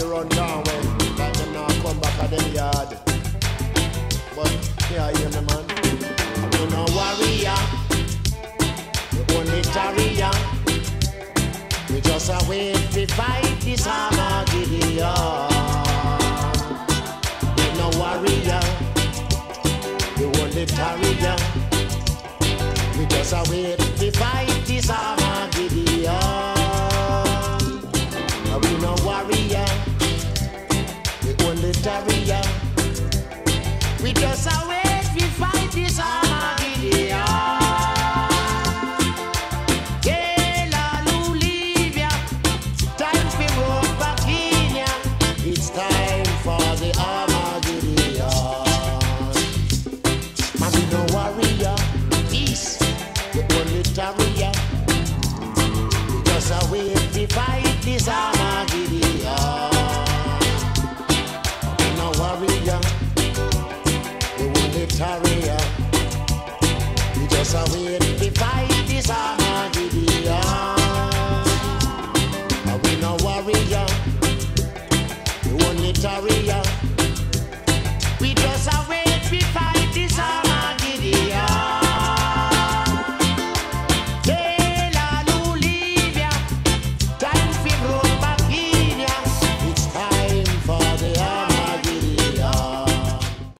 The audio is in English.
they run down way, like them now come back at them yard. But here I am, man. You no warrior, you only carrier. We just a way to fight this Armageddon. You no warrior, you only carrier. We just a way to fight.